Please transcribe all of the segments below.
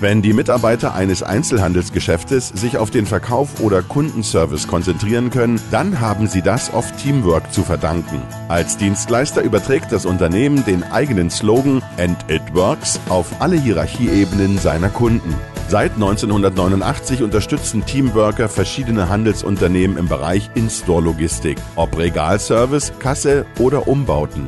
Wenn die Mitarbeiter eines Einzelhandelsgeschäftes sich auf den Verkauf oder Kundenservice konzentrieren können, dann haben sie das oft Teamwork zu verdanken. Als Dienstleister überträgt das Unternehmen den eigenen Slogan "And it works" auf alle Hierarchieebenen seiner Kunden. Seit 1989 unterstützen Teamworker verschiedene Handelsunternehmen im Bereich In-Store-Logistik, ob Regalservice, Kasse oder Umbauten.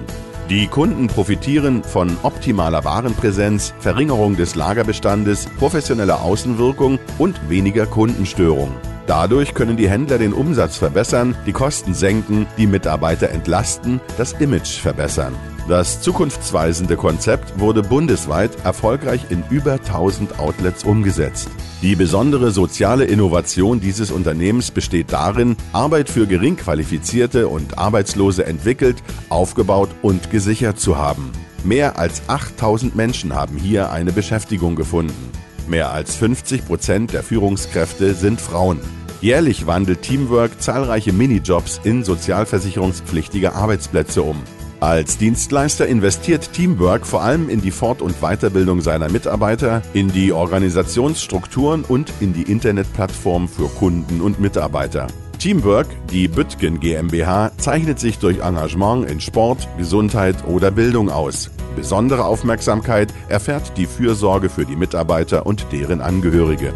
Die Kunden profitieren von optimaler Warenpräsenz, Verringerung des Lagerbestandes, professioneller Außenwirkung und weniger Kundenstörung. Dadurch können die Händler den Umsatz verbessern, die Kosten senken, die Mitarbeiter entlasten, das Image verbessern. Das zukunftsweisende Konzept wurde bundesweit erfolgreich in über 1000 Outlets umgesetzt. Die besondere soziale Innovation dieses Unternehmens besteht darin, Arbeit für Geringqualifizierte und Arbeitslose entwickelt, aufgebaut und gesichert zu haben. Mehr als 8000 Menschen haben hier eine Beschäftigung gefunden. Mehr als 50% der Führungskräfte sind Frauen. Jährlich wandelt Teamwork zahlreiche Minijobs in sozialversicherungspflichtige Arbeitsplätze um. Als Dienstleister investiert Teamwork vor allem in die Fort- und Weiterbildung seiner Mitarbeiter, in die Organisationsstrukturen und in die Internetplattform für Kunden und Mitarbeiter. Teamwork, die Büttgen GmbH, zeichnet sich durch Engagement in Sport, Gesundheit oder Bildung aus. Besondere Aufmerksamkeit erfährt die Fürsorge für die Mitarbeiter und deren Angehörige.